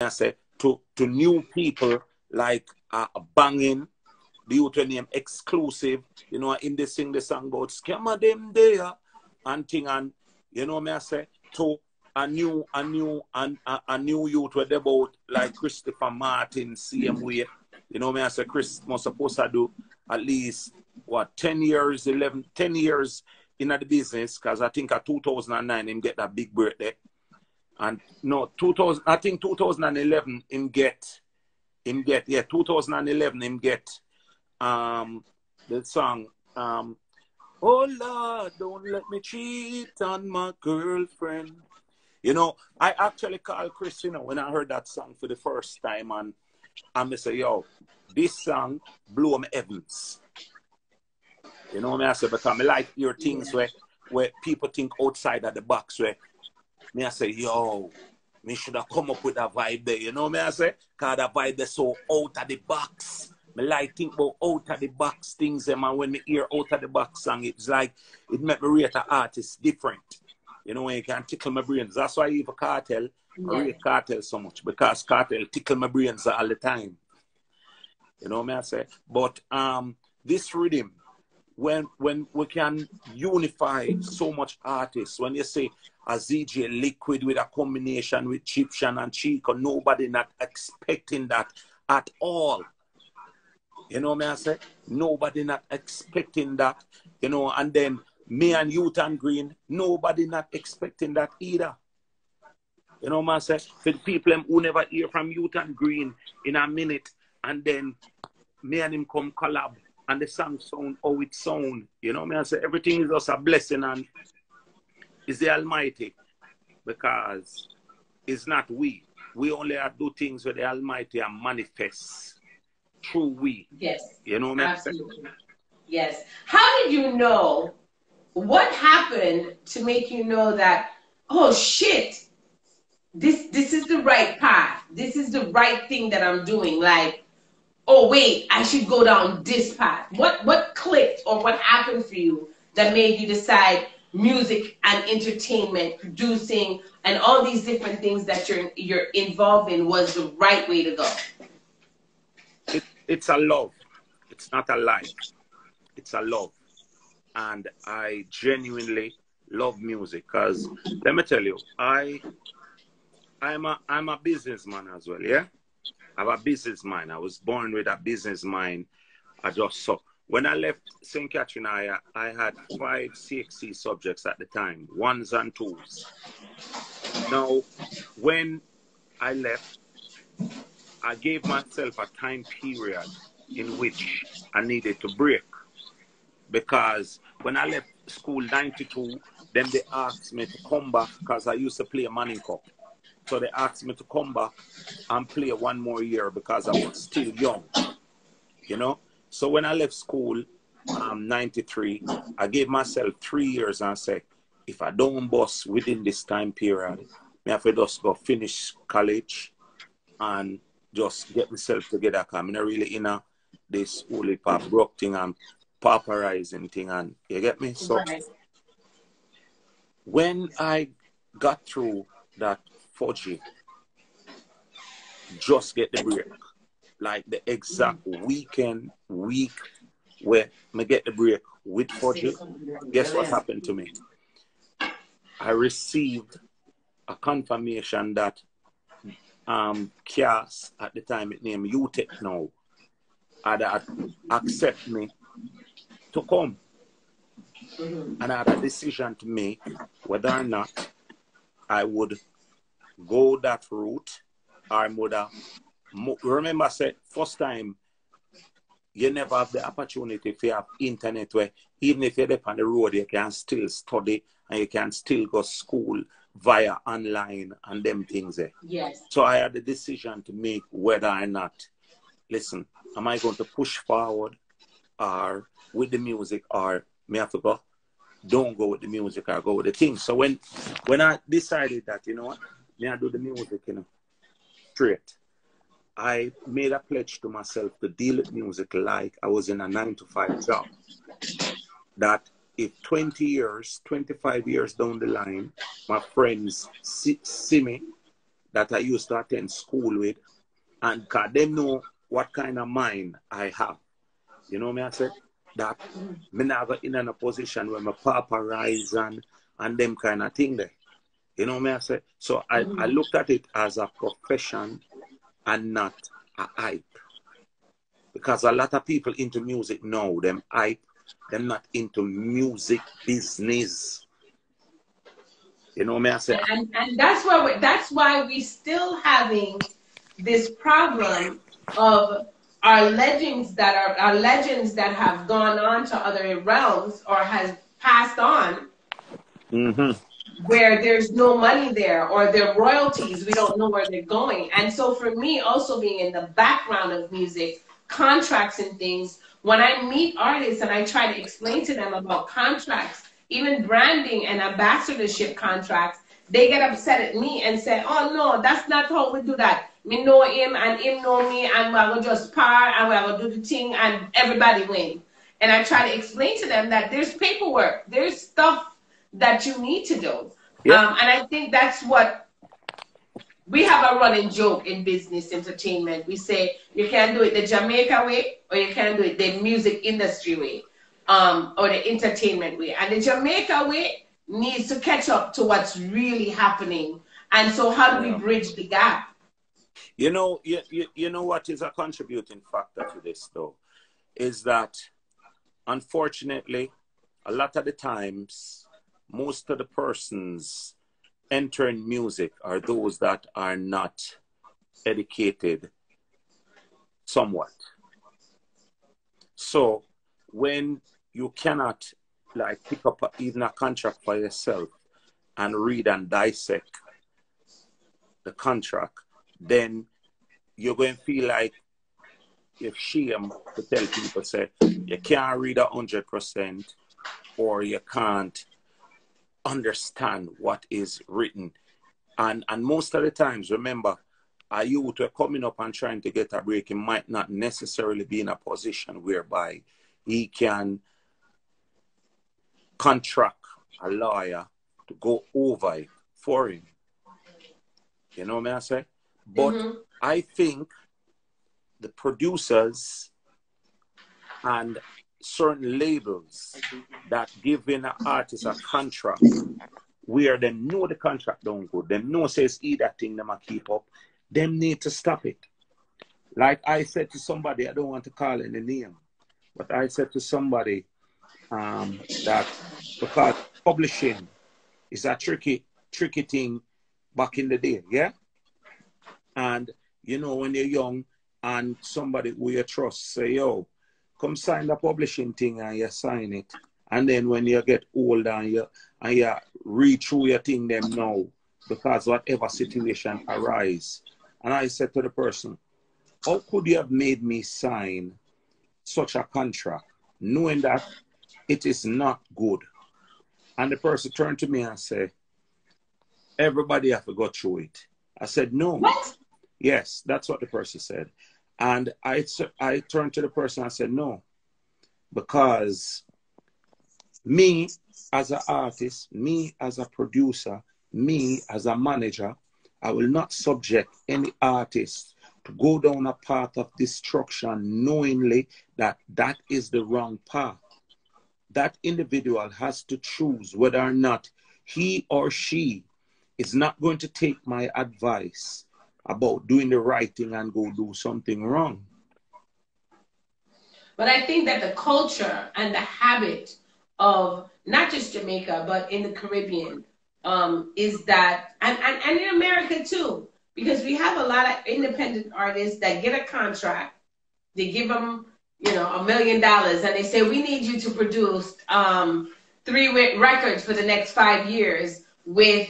I say to new people like banging the youth name exclusive, you know, in they sing the song about scammer them there and thing, and you know me I say to a new youth where they about like Christopher Martin, same way. You know me I say Chris was supposed to do at least what 10 years in the business, because I think at 2009 him get that big birthday. And no, 2011 him get 2011 him get the song oh Lord, don't let me cheat on my girlfriend. You know, I actually called Christina when I heard that song for the first time, and I say, yo, this song blew my heavens. You know me I say, because I like your things where people think outside of the box, where me I say, yo, me should have come up with a vibe there, you know me I say? Because that vibe there so out of the box. Me like think about out of the box things, and when me hear out of the box song, it's like, it make me rate an artist different. You know, when you can tickle my brains. That's why I even Cartel, I rate Cartel so much, because Cartel tickle my brains all the time. You know me I say? But this rhythm, when we can unify so much artists, when you say a ZJ Liquid with a combination with Chip Shan and Chico, nobody not expecting that at all. You know me I say? Nobody not expecting that, you know, and then me and Youth and Green, nobody not expecting that either. You know me I say? For the people who never hear from Youth and Green in a minute, and then me and him come collab, and the song sound how it sound. You know me I say? Everything is just a blessing, and it's the Almighty, because it's not we. We only do things where the Almighty and manifest through we. Yes. You know me I say? Yes. How did you know, what happened to make you know that, oh shit, this is the right path. This is the right thing that I'm doing. Like, oh wait, I should go down this path. What clicked or what happened for you that made you decide music and entertainment, producing, and all these different things that you're involved in was the right way to go? It's a love. It's not a lie. It's a love. And I genuinely love music, because let me tell you, I'm a businessman as well, yeah? I have a business mind. I was born with a business mind. I just saw. When I left St. Catherine, I had 5 CXC subjects at the time, 1s and 2s. Now, when I left, I gave myself a time period in which I needed to break. Because when I left school 92, then they asked me to come back, because I used to play a Manning Cup. So they asked me to come back and play one more year, because I was still young, you know? So when I left school, 93, I gave myself 3 years and said, if I don't bust within this time period, I have to just go finish college and just get myself together. I'm not really in this whole pop rock thing and pauperizing thing, and you get me? So when I got through that, Fudgy just get the break, like the exact week where I get the break with Fudgy. Guess what happened to me? I received a confirmation that Kias, at the time it named Utech now, had accept me to come, and I had a decision to make whether or not I would go that route. Our mother, remember I said, first time, you never have the opportunity if you have internet, where even if you're up on the road, you can still study and you can still go school via online and them things there. Yes. So I had the decision to make whether or not, listen, am I going to push forward or with the music, or may I have to go? Don't go with the music, or go with the thing. So when I decided that, you know what, I do the music, you know, straight, I made a pledge to myself to deal with music like I was in a 9-to-5 job. That if 20 years, 25 years down the line, my friends see me, that I used to attend school with, and them know what kind of mind I have. You know me, I said that me never in a position where my papa rise and them kind of thing there. You know me, I said. So I looked at it as a profession and not a hype. Because a lot of people into music know them hype, them not into music business. You know me, I said. And that's why we still having this problem of our legends that are have gone on to other realms or has passed on, where there's no money there, or their royalties, we don't know where they're going. And so for me, also being in the background of music, contracts and things, when I meet artists and I try to explain to them about contracts, even branding and ambassadorship contracts, they get upset at me and say, oh no, that's not how we do that. Me know him and him know me, and we will just par and we will do the thing and everybody win. And I try to explain to them that there's paperwork, there's stuff that you need to do. Yeah. And I think that's what we have, a running joke in business entertainment. We say you can't do it the Jamaica way, or you can't do it the music industry way, or the entertainment way. And the Jamaica way needs to catch up to what's really happening. And so how do we bridge the gap? You know, you know what is a contributing factor to this, though, is that unfortunately, a lot of the times, most of the persons entering music are those that are not educated somewhat. So when you cannot like pick up even a contract for yourself and read and dissect the contract, then you're going to feel like you're ashamed to tell people, say, you can't read 100% or you can't understand what is written. And most of the times, remember, a youth who are coming up and trying to get a break, he might not necessarily be in a position whereby he can contract a lawyer to go over it for him. You know what I say? But I think the producers and certain labels that giving an artist a contract where them know the contract don't go, them know says either that thing them a keep up, them need to stop it. Like I said to somebody, I don't want to call any name, but I said to somebody that because publishing is a tricky thing back in the day, yeah? And you know, when you're young and somebody who you trust say, yo, come sign the publishing thing, and you sign it. And then when you get older and you read through your thing them now, because whatever situation arise. And I said to the person, how could you have made me sign such a contract knowing that it is not good? And the person turned to me and said, everybody have to go through it. I said, no. What? Yes, that's what the person said. And I turned to the person and said, no, because me as an artist, me as a producer, me as a manager, I will not subject any artist to go down a path of destruction knowingly that that is the wrong path. That individual has to choose whether or not he or she is not going to take my advice about doing the right thing and go do something wrong. But I think that the culture and the habit of not just Jamaica, but in the Caribbean is that, and in America too, because we have a lot of independent artists that get a contract, they give them, you know, $1 million and they say, we need you to produce 3 records for the next 5 years with,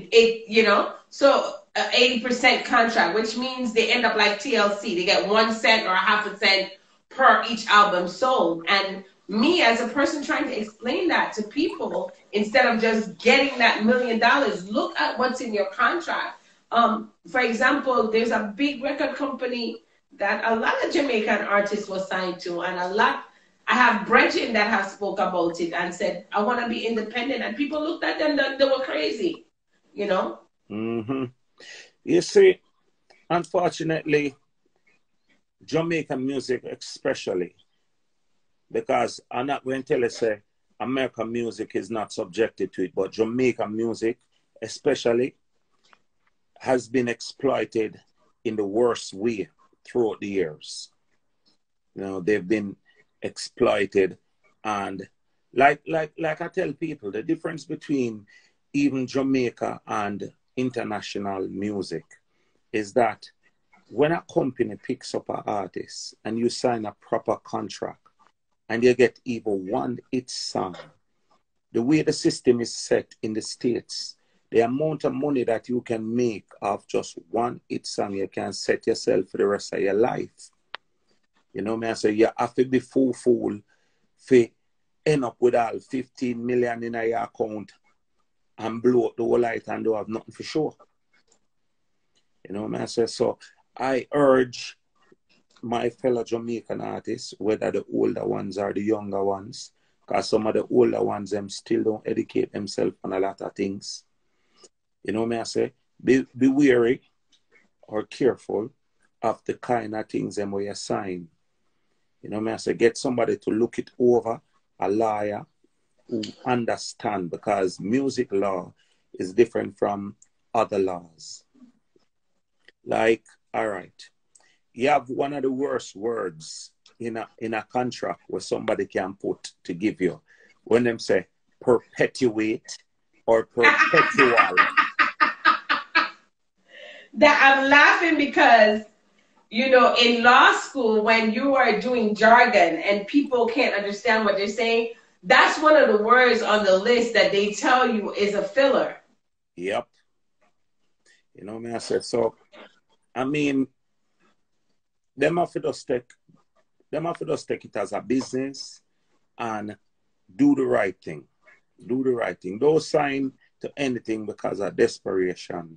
you know, so, 80% contract, which means they end up like TLC. They get 1 cent or ½ a cent per each album sold. And me as a person trying to explain that to people, instead of just getting that $1 million, look at what's in your contract. For example, there's a big record company that a lot of Jamaican artists were signed to, and a lot, I have brethren that have spoke about it and said, I want to be independent. And people looked at them, they were crazy, you know? You see, unfortunately, Jamaican music especially, because I'm not going to tell you, say, American music is not subjected to it, but Jamaican music especially has been exploited in the worst way throughout the years. You know, they've been exploited, and like I tell people, the difference between even Jamaica and international music is that when a company picks up an artist and you sign a proper contract and you get even one hit song, the way the system is set in the States, the amount of money that you can make off just one hit song, you can set yourself for the rest of your life. You know me, I say, you have to be full for end up with all 15 million in your account and blow up the whole light and don't have nothing for sure. You know me, I say, so I urge my fellow Jamaican artists, whether the older ones or the younger ones, because some of the older ones, them still don't educate themselves on a lot of things. You know me, I say, be wary or careful of the kind of things them we assign. You know me, I say, get somebody to look it over, a lawyer who understand, because music law is different from other laws. Like, all right, you have one of the worst words in a contract where somebody can put to give you. When them say perpetuate or perpetual. That I'm laughing because, you know, in law school, when you are doing jargon and people can't understand what they're saying, that's one of the words on the list that they tell you is a filler. Yep. You know me, I said, so, I mean, them have to just take it as a business and do the right thing. Do the right thing. Don't sign to anything because of desperation.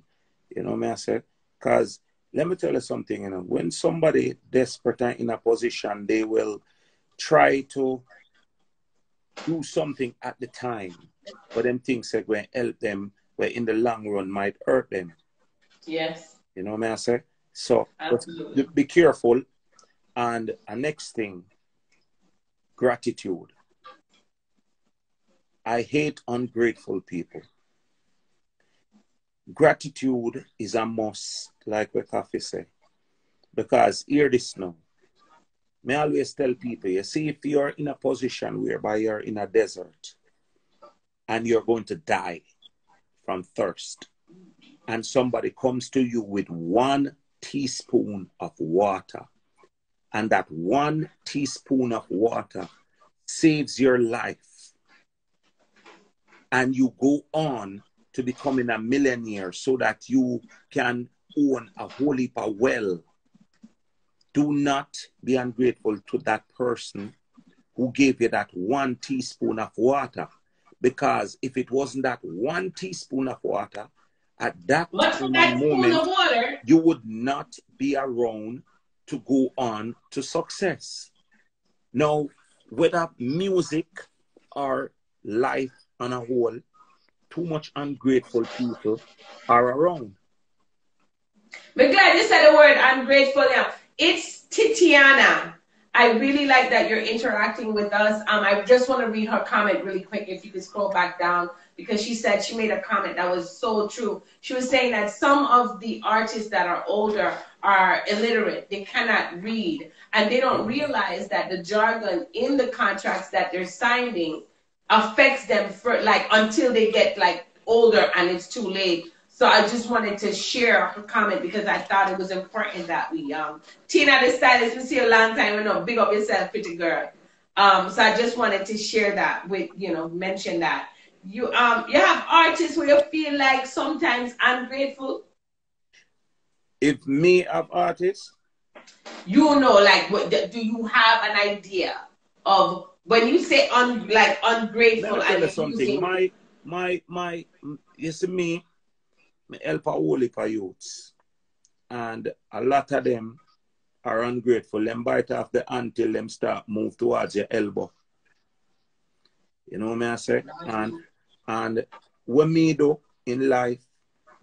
You know me, I said, because let me tell you something, you know, when somebody desperate and in a position, they will try to do something at the time, but them things that will help them, but in the long run might hurt them. Yes. You know me, I said. So be careful. And the next thing, gratitude. I hate ungrateful people. Gratitude is a must, like what Koffee say. Because hear this now. I always tell people, you see, if you're in a position whereby you're in a desert and you're going to die from thirst, and somebody comes to you with 1 teaspoon of water, and that 1 teaspoon of water saves your life, and you go on to becoming a millionaire so that you can own a whole heap of well, do not be ungrateful to that person who gave you that 1 teaspoon of water, because if it wasn't that 1 teaspoon of water, at that moment, you would not be around to go on to success. Now, whether music or life on a whole, too much ungrateful people are around. But glad you said the word ungrateful now. It's Titiana. I really like that you're interacting with us. I just want to read her comment really quick, if you could scroll back down, because she said, she made a comment that was so true. She was saying that some of the artists that are older are illiterate. They cannot read, and they don't realize that the jargon in the contracts that they're signing affects them for, like, until they get, like, older and it's too late. So I just wanted to share her comment because I thought it was important that we, Tina the stylist, we see a long time, you know, big up yourself, pretty girl. So I just wanted to share that with, you know, mention that. You have artists where you feel like sometimes ungrateful? If me have artists? You know, like, what, do you have an idea of, when you say, like, ungrateful? Let me tell you something. My, you see me? I help a whole heap of youths, and a lot of them are ungrateful. Them bite off the hand till them start move towards your elbow. You know what I say? And what me do in life,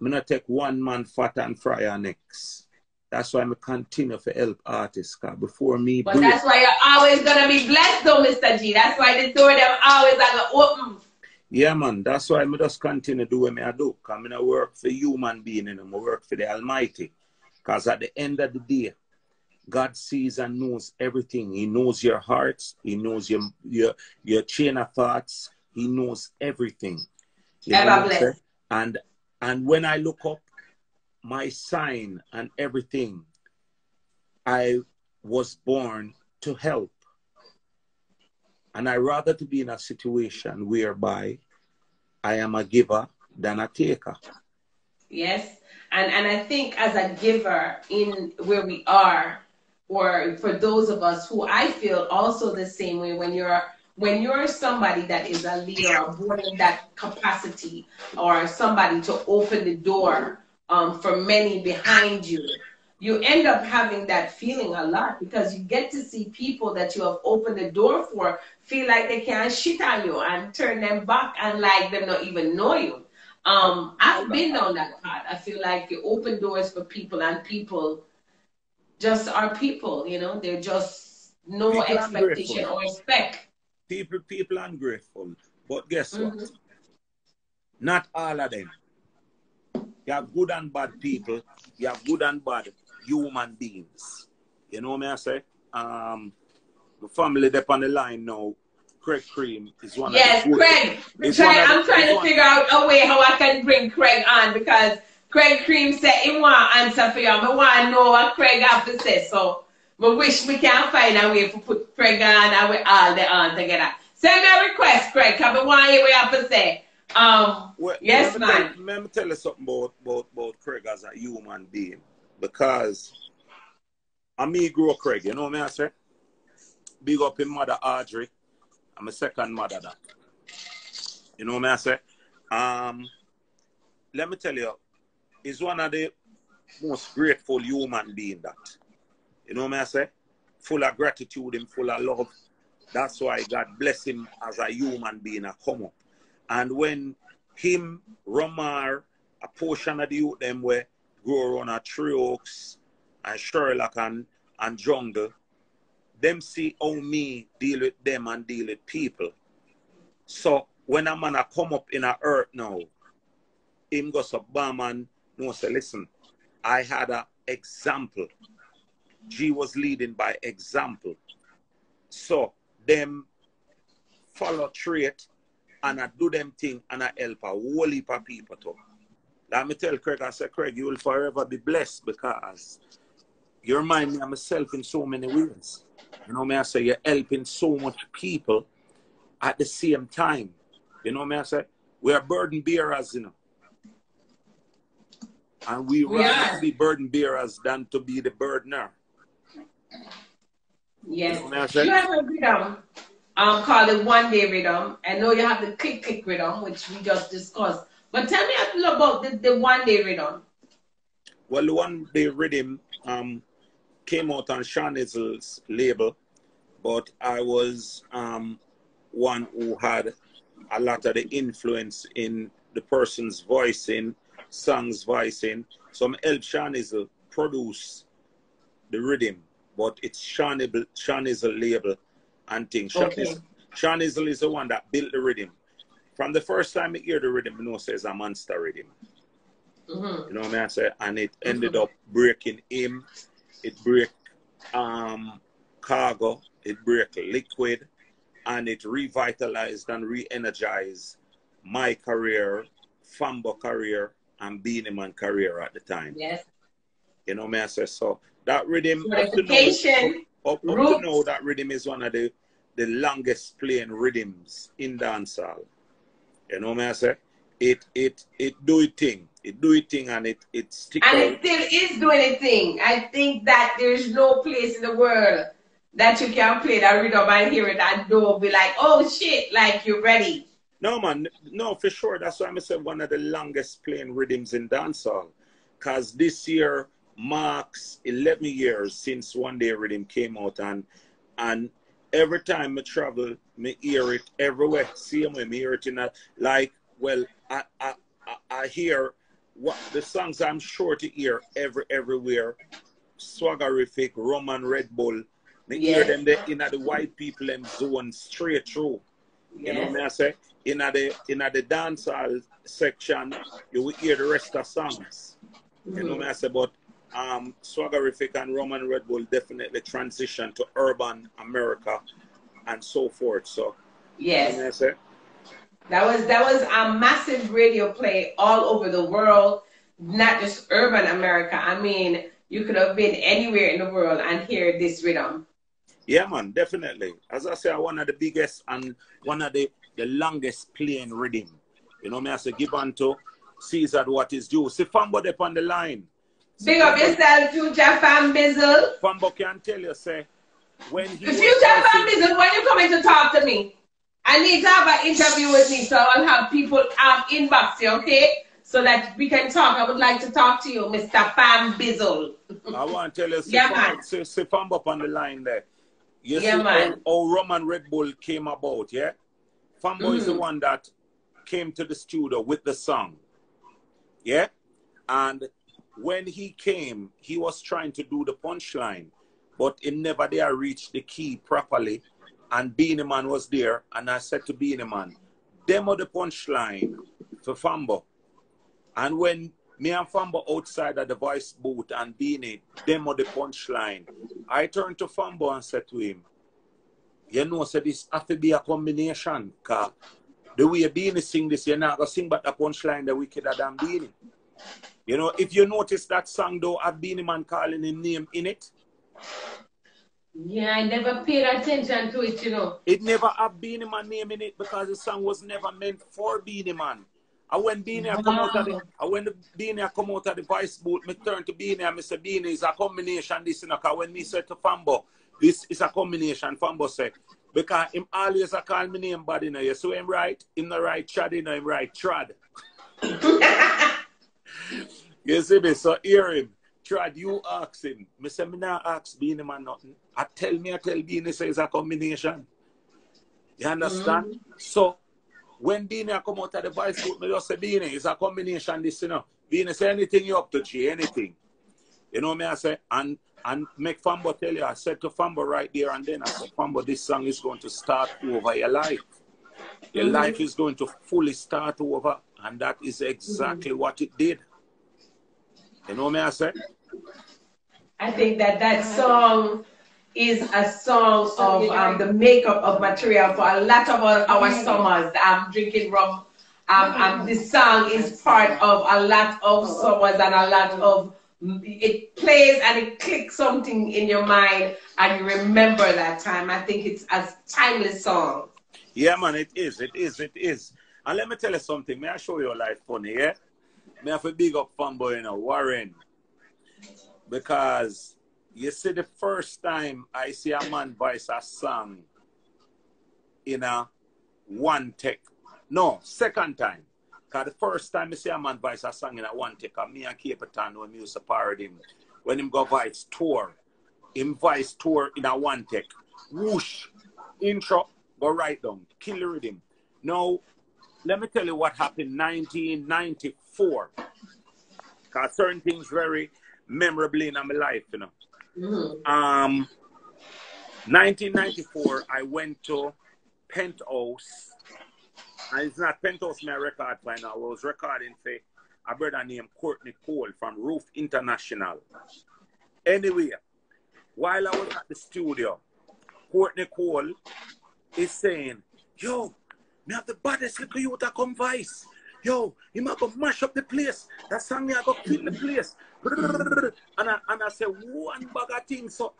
I'm not take one man fat and fry her next. That's why I continue to help artists. Before me, but that's why you're always gonna be blessed, though, Mr. G. That's why the door them always gonna open. Yeah, man. That's why I just continue to do what I do. Cause I don't work for human being, and I work for the Almighty. Cause at the end of the day, God sees and knows everything. He knows your hearts. He knows your chain of thoughts. He knows everything. You ever blessed. And when I look up my sign and everything, I was born to help. And I rather to be in a situation whereby I am a giver than a taker. Yes. And I think as a giver in where we are, or for those of us who I feel also the same way, when you're somebody that is a leader, born in that capacity, or somebody to open the door for many behind you, you end up having that feeling a lot, because you get to see people that you have opened the door for feel like they can't shit on you and turn them back and like them not even know you. I've been down that path. I feel like you open doors for people, and people just are people, you know. They're just no people expectation or respect. People ungrateful. But guess what? Not all of them. You have good and bad people. You have good and bad human beings. You know what I say? The family that's on the line now. Craig Cream is one of the Craig. I'm trying to figure out a way how I can bring Craig on, because Craig Cream said he want to answer for you. I want to know what Craig have to say. So I wish we can find a way to put Craig on and we all the on together. Send me a request, Craig, because I want to hear what you have to say. Well, yes, man. Let me tell you something about Craig as a human being, because I grew up Craig, you know what I say? Big up his mother, Audrey. I'm a second mother that. You know what I say? Let me tell you, he's one of the most grateful human being that. You know what I say? Full of gratitude and full of love. That's why God bless him as a human being a come up. And when him, Romar, a portion of the youth them were grow around at Tree Oaks and Sherlock and Jungle, them see how me deal with them and deal with people. So when a man come up in a earth now, him goes to bomb and no say, listen, I had an example. G was leading by example. So them follow trait and I do them thing and I help a whole heap of people too. Let me tell Craig, I said, Craig, you will forever be blessed, because you remind me of myself in so many ways. You know me, I say, you're helping so much people at the same time. You know me, I say, we're burden bearers, you know. And we rather be burden bearers than to be the burdener. Yes. You know me, I say? You have a rhythm called it One Day Rhythm. I know you have the click rhythm, which we just discussed. But tell me a little about the One Day Rhythm. Well, the One Day Rhythm came out on Sharnizel's label, but I was one who had a lot of the influence in the person's voicing, song's voicing. So I helped Sharnizel produce the rhythm, but it's Sharnizel label and things. Okay. Sharnizel is the one that built the rhythm. From the first time I hear the rhythm, you know, says a monster rhythm. You know what I say? And it ended up breaking him. It break Cargo, it break Liquid, and it revitalized and re-energized my career, Fanbo career, and Beanie Man career at the time. Yes. You know what I say? So that rhythm, up to now, that rhythm is one of the longest playing rhythms in dancehall. You know what I say? It do its thing. It do its thing, and it sticks out. And it still is doing its thing. I think that there's no place in the world that you can play that rhythm and hear it and do be like, oh shit, like you're ready. No, man. No, for sure. That's why I said one of the longest playing rhythms in dancehall. Because this year marks 11 years since One Day Rhythm came out. And every time I travel, I hear it everywhere. See, I hear it in a, like, well, I hear what the songs I'm sure to hear everywhere. Swaggerific, Roman Red Bull. They hear them there in the white people them zone straight through. You know what I say? In the dancehall section, you will hear the rest of songs. You know what I say? But Swaggerific and Roman Red Bull definitely transition to urban America and so forth. So yes, you know what I say? That was a massive radio play all over the world, not just urban America. I mean, you could have been anywhere in the world and hear this rhythm. Yeah, man, definitely. As I say, one of the biggest and one of the longest playing rhythm. You know me, I say, give unto Caesar what is due. See Fanbo up on the line. Big up yourself, Future Fan Bizzle. Fanbo can tell you, say, when he Future Fan Bizzle, when you coming to talk to me? I need to have an interview with me, so I'll have people inbox you, okay? So that we can talk. I would like to talk to you, Mr. Fan Bizzle. I want to tell you, see Fanbo up on the line there. You see how Roman Red Bull came about, yeah? Fanbo is the one that came to the studio with the song, yeah? And when he came, he was trying to do the punchline, but it never there reached the key properly. And Beanie Man was there, and I said to Beanie Man, demo the punchline for Fanbo. And when me and Fanbo outside at the voice booth and Beanie demo the punchline, I turned to Fanbo and said to him, you know, so this have to be a combination. Cause the way Beanie sing this, you're not going to sing but a punchline that wickeder than Beanie. You know, if you notice that song though, have Beanie Man calling him name in it. Yeah, I never paid attention to it, you know. It never have Beanie Man name in it because the song was never meant for Beanie Man. And when Beanie come out of the voice booth, I turn to Beanie and I say, Beanie, it's a combination this, you know, because when I said to Fanbo, this is a combination, Fanbo said, because him always a call me name bad, you know, you see him right? Him the right Chad, you know, him right Trad. You see me? So hear him. Trad, you ask him. I say, I not ask Beanie Man nothing. I tell Beanie, say it's a combination. You understand? So, when Beanie come out of the voice booth, me just say, Beanie, it's a combination this, you know. Beanie say, anything you up to, G, anything. You know me, I say, and make Fanbo tell you, I said to Fanbo right there and then, I said, Fanbo, this song is going to start over your life. Your life is going to fully start over, and that is exactly what it did. You know me, I say? I think that song is a song of the makeup of material for a lot of our summers. I'm drinking rum. And this song is part of a lot of summers and a lot of, it plays and it clicks something in your mind and you remember that time. I think it's a timeless song. Yeah, man, it is. And let me tell you something. May I show you a life funny, yeah? May I have a big up Fanbo, you know, Warren. Because you see, the first time I see a man voice a song in a one take. No, second time. Because the first time I see a man voice a song in a one take, and me and Cape Town, when we used to parody him, when him go voice tour, him voice tour in a one take. Whoosh, intro, go right down, kill the rhythm. Now, let me tell you what happened 1994. Because certain things very memorably in my life, you know. 1994, I went to Penthouse, and it's not Penthouse my record final. I was recording for a brother named Courtney Cole from Roof International. Anyway, while I was at the studio, Courtney Cole is saying, yo, me have the baddest little youth that come vice. Yo, you might go mash up the place. That song me I go kill the place. And I say one bag of things. So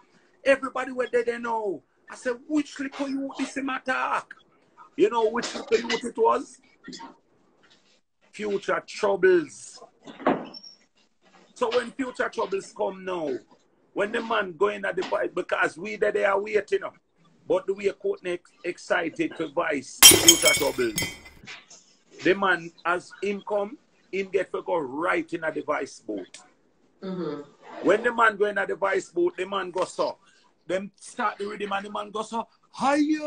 everybody were there, they know. I said, which little youth this matter? You know which little youth it was? Future Troubles. So when Future Troubles come now, when the man going at the fight, because we there they are waiting, you know. But the way Courtney excited to vice Future Troubles. The man, as him come, him get to go right in a device boat. When the man go in a device boat, the man goes up. Them start the rhythm and the man goes up. Higher!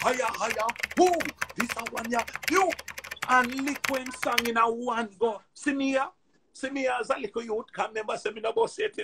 Higher, higher. Boom! This a one, yeah. You! and liquid song in a one go. See me here as a little youth, can't remember say me no boss it.